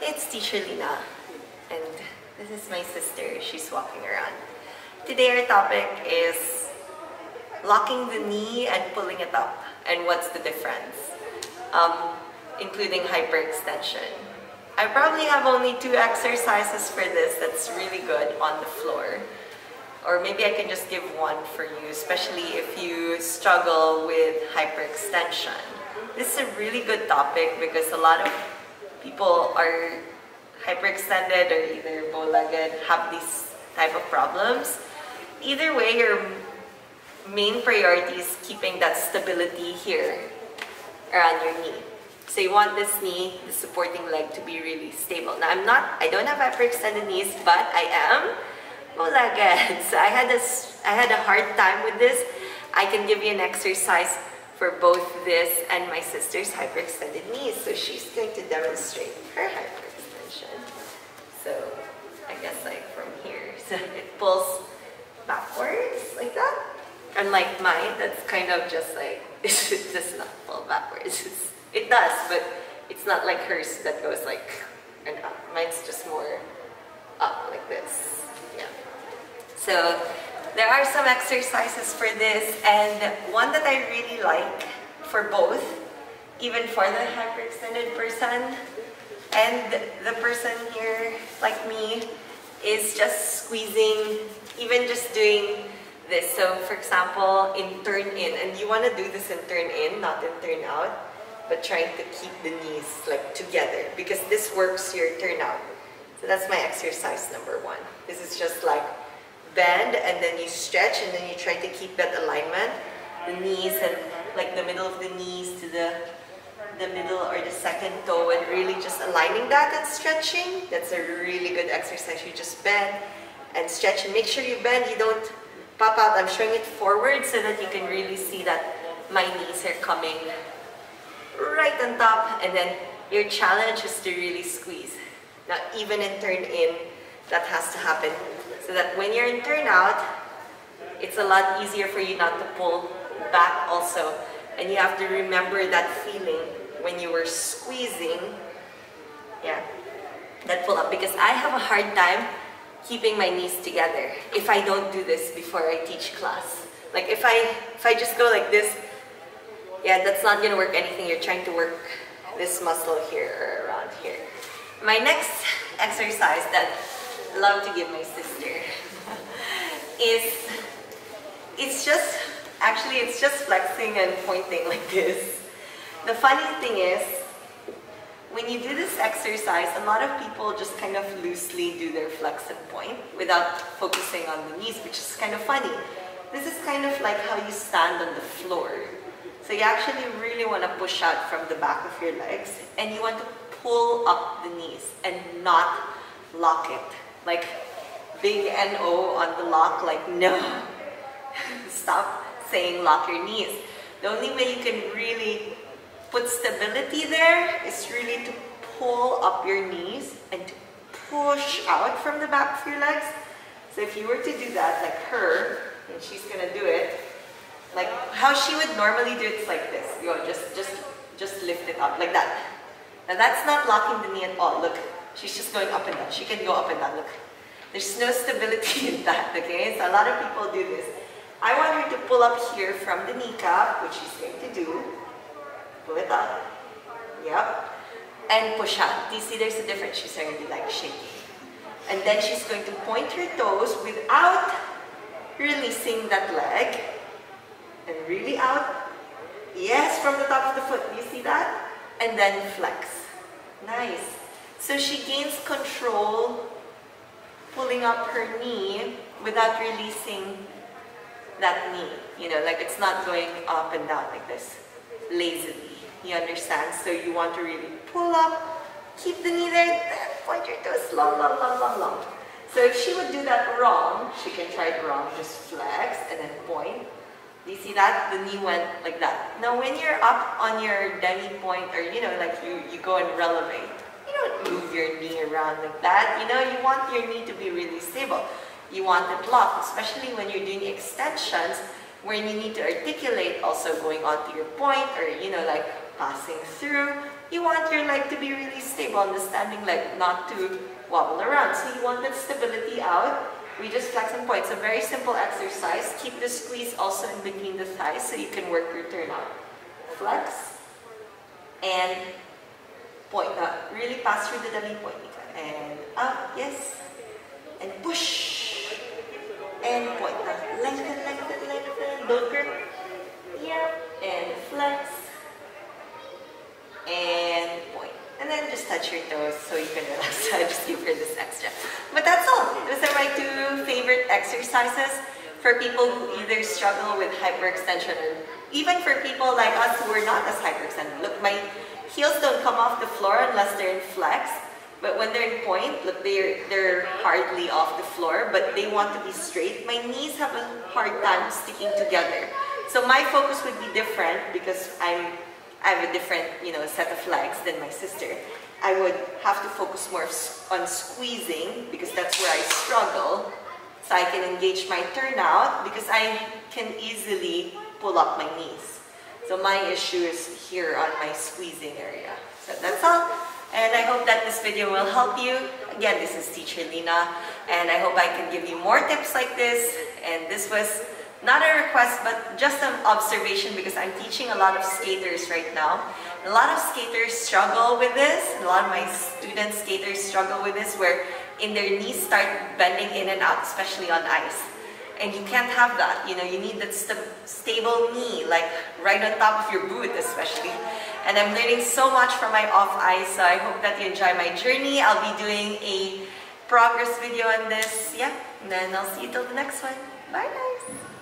It's Teacher Lina, and this is my sister. She's walking around. Today our topic is locking the knee and pulling it up, and what's the difference, including hyperextension. I probably have only 2 exercises for this that's really good on the floor, or maybe I can just give one for you, especially if you struggle with hyperextension. This is a really good topic because a lot of people are hyperextended or either bow-legged, have these type of problems. Either way, your main priority is keeping that stability here around your knee. So you want this knee, the supporting leg, to be really stable. Now I don't have hyperextended knees, but I am bow-legged. So I had a hard time with this. I can give you an exercise for both this and my sister's hyperextended knees. So she's going to demonstrate her hyperextension. So I guess like from here, so it pulls backwards like that. Unlike mine, that's kind of just like, it does not pull backwards. It does, but it's not like hers that goes like and up. Mine's just more up like this, yeah. So there are some exercises for this, and one that I really like for both, even for the hyperextended person and the person here like me, is just squeezing, even just doing this. So for example, in turn in, and you want to do this in turn in, not in turn out, but trying to keep the knees like together because this works your turn out. So that's my exercise number 1. This is just like bend, and then you stretch, and then you try to keep that alignment, the knees and like the middle of the knees to the middle or the second toe, and really just aligning that and stretching. That's a really good exercise. You just bend and stretch, and make sure you bend, you don't pop out. I'm showing it forward so that you can really see that my knees are coming right on top, and then your challenge is to really squeeze. Now even in turn in, that has to happen, so that when you're in turnout, it's a lot easier for you not to pull back also. And you have to remember that feeling when you were squeezing, yeah, that pull up, because I have a hard time keeping my knees together if I don't do this before I teach class. Like if I just go like this, yeah, that's not gonna work anything. You're trying to work this muscle here or around here. My next exercise that I love to give my sister is, it's just flexing and pointing like this. The funny thing is, when you do this exercise, a lot of people just kind of loosely do their flex and point without focusing on the knees, which is kind of funny. This is kind of like how you stand on the floor. So you actually really want to push out from the back of your legs, and you want to pull up the knees and not lock it. Like big NO on the lock, like no. Stop saying lock your knees. The only way you can really put stability there is really to pull up your knees and to push out from the back of your legs. So if you were to do that like her, and she's gonna do it, like how she would normally do it's like this. You know, just lift it up like that. Now that's not locking the knee at all. Look. She's just going up and down. She can go up and down. Look, there's no stability in that, okay? So a lot of people do this. I want her to pull up here from the kneecap, which she's going to do. Pull it up. Yep. And push out. Do you see there's a difference? She's going to be like shaking. And then she's going to point her toes without releasing that leg. And really out. Yes, from the top of the foot. Do you see that? And then flex. Nice. So she gains control, pulling up her knee without releasing that knee. You know, like it's not going up and down like this, lazily. You understand? So you want to really pull up, keep the knee there, then point your toes long, long, long, long, long. So if she would do that wrong, she can try it wrong. Just flex and then point, You see that? The knee went like that. Now when you're up on your demi point, or you know, like you go and relevate, you don't move your knee around like that. You know, you want your knee to be really stable. You want it locked, especially when you're doing extensions, when you need to articulate, also going on to your point, or you know, like passing through. You want your leg to be really stable, and the standing leg not to wobble around. So you want that stability out. We just flex and point. It's a very simple exercise. Keep the squeeze also in between the thighs so you can work your turn out. Flex and point up. Really pass through the dummy point. And up, yes. And push. And point up. Lengthen, lengthen, lengthen. Don't grip. Yeah. And flex. And point. And then just touch your toes so you can relax. I just give her this extra. But that's all. Those are my two favorite exercises for people who either struggle with hyperextension or even for people like us who are not as hyperextended. Look, my heels don't come off the floor unless they're in flex. But when they're in point, look, they're hardly off the floor, but they want to be straight. My knees have a hard time sticking together. So my focus would be different because I have a different, you know, set of legs than my sister. I would have to focus more on squeezing because that's where I struggle. So I can engage my turnout because I can easily pull up my knees. So my issue is here on my squeezing area. So that's all. And I hope that this video will help you. Again, this is Teacher Lina, and I hope I can give you more tips like this. And this was not a request, but just an observation because I'm teaching a lot of skaters right now. A lot of skaters struggle with this. A lot of my student skaters struggle with this, where in their knees start bending in and out, especially on ice. And you can't have that. You know, you need that stable knee, like right on top of your boot especially. And I'm learning so much from my off ice, so I hope that you enjoy my journey. I'll be doing a progress video on this. Yeah, and then I'll see you till the next one. Bye guys!